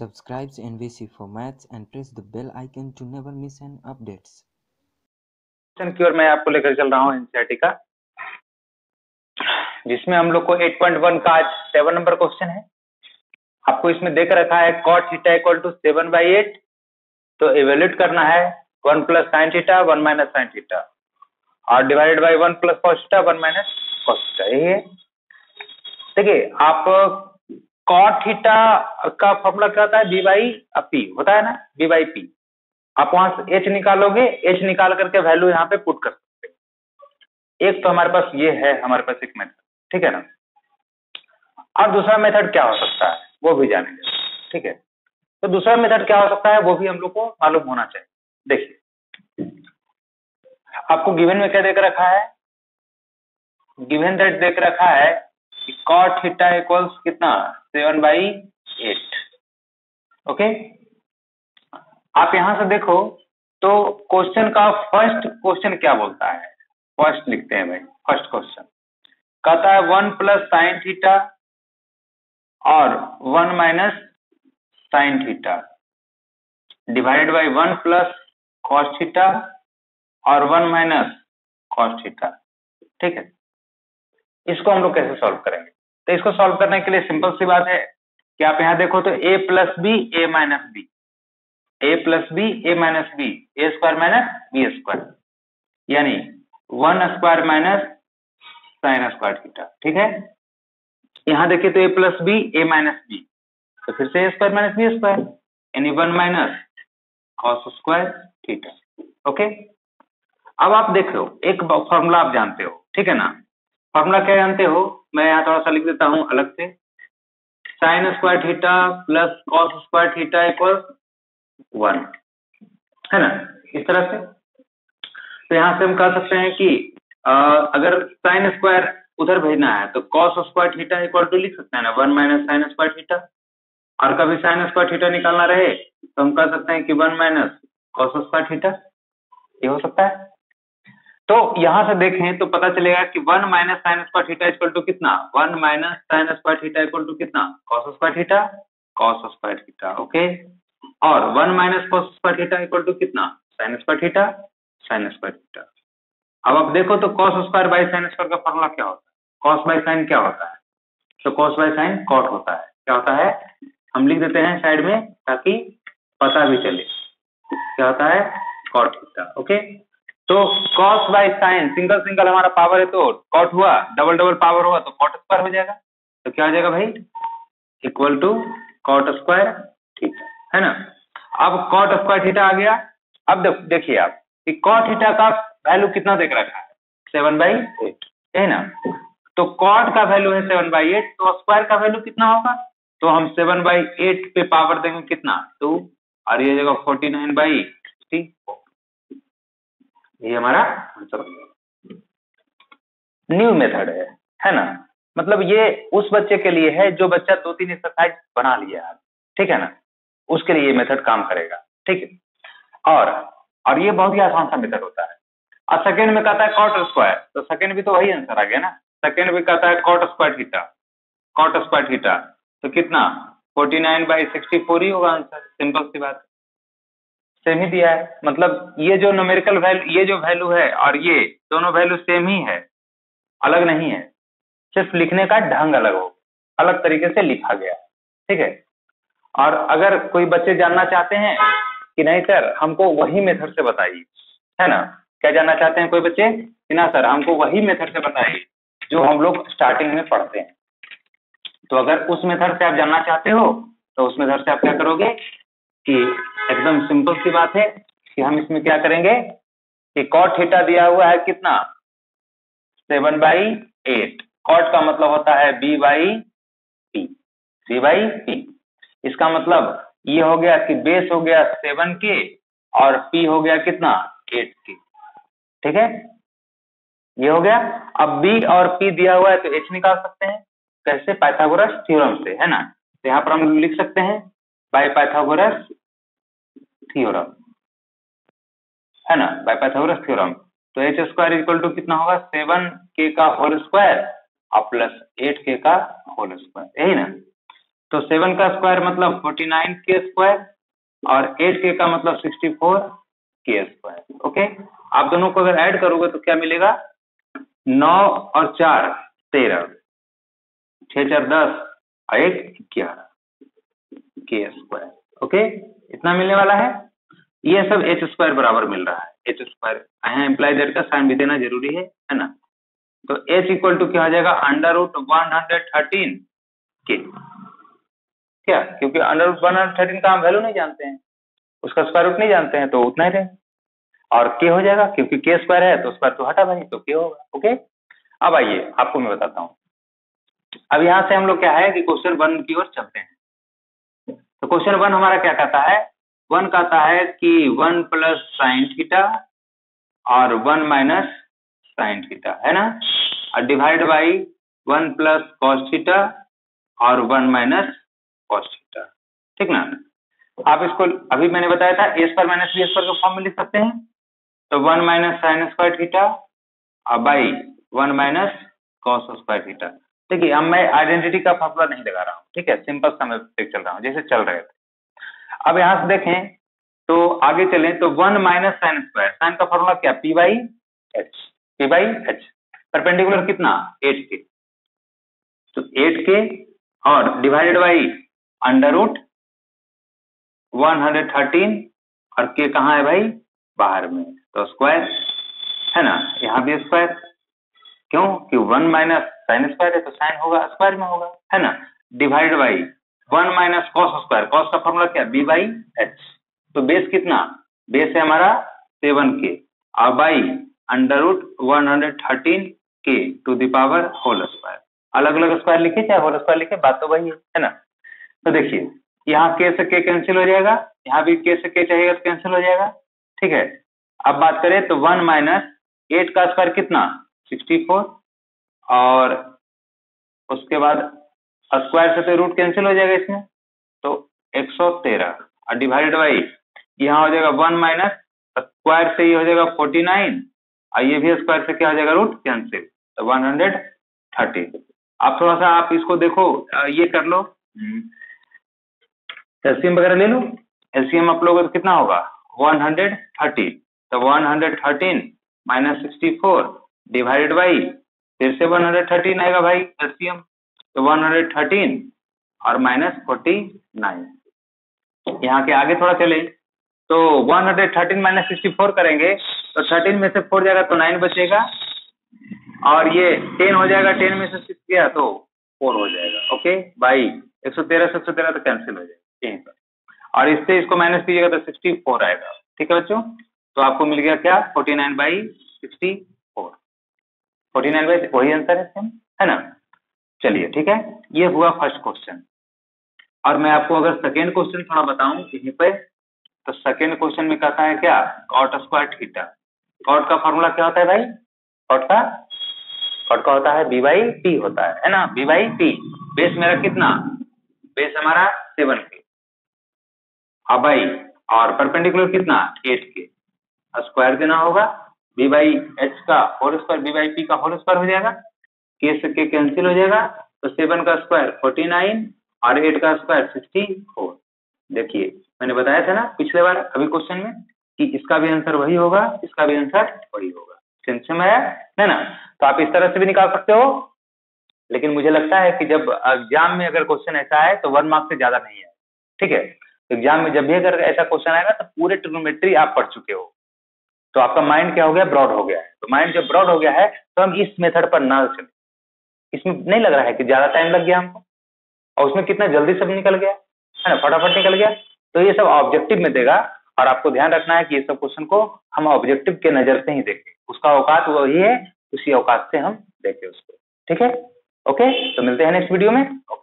Subscribe to NVC for Maths and press the bell icon to never miss an updates. की ओर मैं आपको लेकर चल रहा हूँ एनसीईआरटी का, जिसमें हम लोग को 8.1 का आज 7 नंबर क्वेश्चन है। आपको इसमें देख रखा है cot थीटा इक्वल टू 7/8, तो इवेल्यूट करना है 1 plus sine theta 1 minus sine theta और divided by 1 plus cos theta 1 minus cos theta. यही है। देखिए, आप cot थीटा का फॉर्मूला क्या होता है? b बाई पी होता है ना, b बाई पी। आप वहां से एच निकालोगे, एच निकाल करके वैल्यू यहाँ पे पुट कर सकते हो। एक तो हमारे पास ये है, हमारे पास एक मेथड, ठीक है ना। और दूसरा मेथड क्या हो सकता है वो भी जानेंगे, ठीक है। तो दूसरा मेथड क्या हो सकता है वो भी हम लोग को मालूम होना चाहिए। देखिए, आपको गिवन में क्या देख रखा है? गिवन दैट देख रखा है कि cot थीटा इक्वल्स कितना, 7/8। ओके, आप यहां से देखो तो क्वेश्चन का फर्स्ट क्वेश्चन क्या बोलता है? फर्स्ट लिखते हैं भाई। फर्स्ट क्वेश्चन कहता है 1 प्लस साइन थीटा और 1 minus sine theta divided by 1 plus cos theta और 1 माइनस कॉस थीटा, ठीक है। इसको हम लोग कैसे सॉल्व करेंगे? तो इसको सॉल्व करने के लिए सिंपल सी बात है कि आप यहां देखो तो a plus B A minus B, A plus B A minus B, A square minus B square, यानी 1 square minus sine square theta, ठीक है। यहाँ देखिए तो a plus B A minus B, तो फिर से ए स्क्वायर माइनस बी स्क्वायर, यानी 1 minus cos square theta. Okay, अब आप देख लो, एक फॉर्मूला आप जानते हो, ठीक है ना। फॉर्मूला क्या जानते हो? मैं यहाँ थोड़ा सा लिख देता हूँ अलग से। Sine square theta plus cos square theta equal 1, है ना, इस तरह से। तो यहाँ से हम कह सकते हैं कि अगर साइन स्क्वायर उधर भेजना है तो cos square theta equal to लिख सकते हैं ना, 1 माइनस साइन स्क्वायर थीटा। और कभी साइन स्क्वायर थीटा निकालना रहे तो हम कह सकते हैं कि 1 माइनस कॉस स्क्वायर थीटा, ये हो सकता है। तो यहां से देखें तो पता चलेगा कि 1 minus sine square theta equal to कितना, 1 minus sine square theta equal to कितना, cos square theta, cos square theta. Okay, और 1 minus cos square theta equal to कितना, sine square theta, sine square theta. अब आप देखो तो cos square by sine square का formula क्या होता है? कॉस बाई साइन क्या होता है? तो कॉस बाई साइन कॉट होता है। क्या होता है? हम लिख देते हैं साइड में ताकि पता भी चले, क्या होता है? Cot theta. ओके, तो cos by sine, single single हमारा पावर है तो कॉट हुआ, डबल डबल पावर हुआ तो कॉट स्क्वायर हो जाएगा। तो क्या हो जाएगा भाई? Equal to cot square theta, है ना। अब कॉट स्क्वायर थीटा आ गया। अब देखिए आप कि कॉट थीटा का वैल्यू कितना देख रखा है, 7/8, है ना। तो कॉट का वैल्यू है 7/8, तो स्क्वायर का वैल्यू कितना होगा? तो हम 7/8 पे पावर देंगे कितना, 2, और ये जगह 49/64, ये हमारा आंसर हो जाएगा। न्यू मेथड है ना, मतलब ये उस बच्चे के लिए है जो बच्चा 2-3 एक्सरसाइज बना लिया है, ठीक है ना, उसके लिए ये मेथड काम करेगा, ठीक है। और ये बहुत ही आसान सा मेथड होता है। और सेकेंड में कहता है कॉट स्क्वायर, तो सेकेंड भी तो वही आंसर आ गया ना। सेकेंड भी कहता है cot square theta, cot square theta, तो कितना, 49/64 ही होगा आंसर। सिंपल सी बात, सेम ही दिया है, मतलब ये जो न्यूमेरिकल वैल्यू, ये जो वैल्यू है और ये दोनों वैल्यू सेम ही है, अलग नहीं है, सिर्फ लिखने का ढंग अलग हो, अलग तरीके से लिखा गया, ठीक है। और अगर कोई बच्चे जानना चाहते हैं कि नहीं सर हमको वही मेथड से बताइए, है ना, क्या जानना चाहते हैं कोई बच्चे कि ना सर हमको वही मेथड से बताइए जो हम लोग स्टार्टिंग में पढ़ते हैं, तो अगर उस मेथड से आप जानना चाहते हो तो उस मेथड से आप क्या करोगे कि एकदम सिंपल सी बात है कि हम इसमें क्या करेंगे कि कॉट थीटा दिया हुआ है कितना, 7/8। कॉट का मतलब होता है b by P, b by P. इसका मतलब ये हो गया कि बेस हो गया 7 के और p हो गया कितना, 8 के, ठीक है, ये हो गया। अब b और p दिया हुआ है तो h निकाल सकते हैं, कैसे? पाइथागोरस थ्योरम से, है ना। तो यहाँ पर हम लिख सकते हैं बाय पाइथागोरस थ्योरम, है ना, बाय पाइथागोरस थ्योरम। तो h स्क्वायर इक्वल टू कितना होगा, 7k का होल स्क्वायर और प्लस 8k का होल स्क्वायर, यही ना। तो 7 का स्क्वायर मतलब 49 के स्क्वायर और 8k का मतलब 64 के स्क्वायर। ओके, आप दोनों को अगर ऐड करोगे तो क्या मिलेगा, 9 और 4 13, 6 4 10 और 1 11 के स्क्वायर। ओके, इतना मिलने वाला है। ये सब एच स्क्वायर बराबर मिल रहा है, एच स्क्वायर यहाँ एम्प्लाई दैट का साइन भी देना जरूरी है ना। तो एच इक्वल टू क्या हो जाएगा, अंडर रूट 113 के, क्या, क्योंकि अंडर रूट 113 का हम वैल्यू नहीं जानते हैं, उसका स्क्वायर रूट नहीं जानते हैं तो उतना ही रहेगा। और के हो जाएगा, क्योंकि के स्क्वायर है तो स्क्वायर तो हटा भाई, तो के होगा। ओके, अब आइए आपको मैं बताता हूँ। अब यहाँ से हम लोग क्या है कि क्वेश्चन 1 की ओर चलते हैं। तो क्वेश्चन 1 हमारा क्या कहता है, 1 कहता है कि 1 प्लस साइन थीटा और 1 माइनस साइन थीटा है ना, और divide by 1 plus cos theta और 1 माइनस कॉस थीटा, ठीक ना। आप इसको अभी मैंने बताया था ए स्क्वायर माइनस बी स्क्वायर के फॉर्म में लिख सकते हैं। तो 1 माइनस साइन स्क्वायर थीटा और by 1 minus cos square theta. ठीक है, अब मैं आइडेंटिटी का फॉर्मूला नहीं लगा रहा हूँ, ठीक है, सिंपल सा मैं चल रहा हूँ जैसे चल रहे थे। अब यहां से देखें तो आगे चलें तो 1 माइनस साइन स्क्वायर, साइन का फॉर्मूला क्या, P by H, P by H. Perpendicular कितना, 8k, तो 8k और डिवाइडेड बाई अंडर रूट 113 और k कहाँ है भाई, बाहर में, तो स्क्वायर है ना, यहाँ भी स्क्वायर, क्यों कि 1 माइनस साइन स्क्वायर है तो साइन होगा, स्क्वायर में होगा है ना, divide by 1 minus cos square, cos का फॉर्मूला क्या, b बाई एच। तो बेस कितना, बेस है हमारा 7k और by under root 113k to the power whole square. अलग अलग स्क्वायर लिखे चाहे होल स्क्वायर लिखे, बात तो वही है ना। तो देखिए यहाँ k से k कैंसिल हो जाएगा, यहाँ भी k से k चाहिएगा तो कैंसिल हो जाएगा, ठीक है। अब बात करें तो 1 माइनस 8 का स्क्वायर कितना, 64 और उसके बाद स्क्वायर से तो रूट कैंसिल हो जाएगा इसमें, तो 113 और डिवाइडेड बाई यहाँ हो जाएगा 1 माइनस स्क्वायर से ये हो जाएगा 49 और ये भी स्क्वायर से क्या हो जाएगा, रूट कैंसिल, तो 130। आप थोड़ा सा आप इसको देखो, ये कर लो, एलसीएम वगैरह ले लो, एलसीएम आप लोग तो कितना होगा 130, तो 113 माइनस 64 डिवाइडेड बाई फिर से 113 आएगा भाई एलसीएम, तो 113 और माइनस 49। यहाँ के आगे थोड़ा चले तो 113 माइनस 64 करेंगे तो 13 में से 4 जाएगा तो 9 बचेगा और ये 10 हो जाएगा, 10 में से 6 गया तो 4 हो जाएगा। ओके, बाई 113 से 113 तो कैंसिल हो जाएगा यहीं पर, और इससे इसको माइनस कीजिएगा तो 64 आएगा। ठीक है बच्चों, तो आपको मिल गया क्या, 49/64, 49/, वही आंसर है ना। चलिए ठीक है, ये हुआ फर्स्ट क्वेश्चन। और मैं आपको अगर सेकेंड क्वेश्चन थोड़ा बताऊं यहीं पे, तो सेकेंड क्वेश्चन में कहता है क्या, कॉट स्क्वायर थीटा। कॉट का फॉर्मूला क्या होता है भाई, कॉट का होता है बी बाई टी होता है ना, बी बाई टी। बेस मेरा कितना, बेस हमारा 7k अब भाई और परपेंडिकुलर कितना, 8k, स्क्वायर देना होगा, बी बाई एच का whole square, B by P का होल स्क्वायर हो जाएगा, के से के कैंसिल हो जाएगा, तो 7 का स्क्वायर 49 और 8 का स्क्वायर 64। देखिए मैंने बताया था ना पिछले बार अभी क्वेश्चन में कि इसका भी आंसर वही होगा, इसका भी आंसर वही होगा, सेंस में है ना। तो आप इस तरह से भी निकाल सकते हो, लेकिन मुझे लगता है कि जब एग्जाम में अगर क्वेश्चन ऐसा है तो 1 मार्क्स से ज्यादा नहीं है, ठीक है। तो एग्जाम में जब भी अगर ऐसा क्वेश्चन आएगा तो पूरे ट्रिग्नोमेट्री आप पढ़ चुके हो, तो आपका माइंड क्या हो गया, ब्रॉड हो गया है। तो माइंड जब ब्रॉड हो गया है तो हम इस मेथड पर ना चले, इसमें नहीं लग रहा है कि ज्यादा टाइम लग गया हमको, और उसमें कितना जल्दी सब निकल गया है ना, फटाफट निकल गया। तो ये सब ऑब्जेक्टिव में देगा और आपको ध्यान रखना है कि ये सब क्वेश्चन को हम ऑब्जेक्टिव के नजर से ही देखें, उसका औकात वही है, उसी औकात से हम देखें उसको, ठीक है। ओके, तो मिलते हैं नेक्स्ट वीडियो में।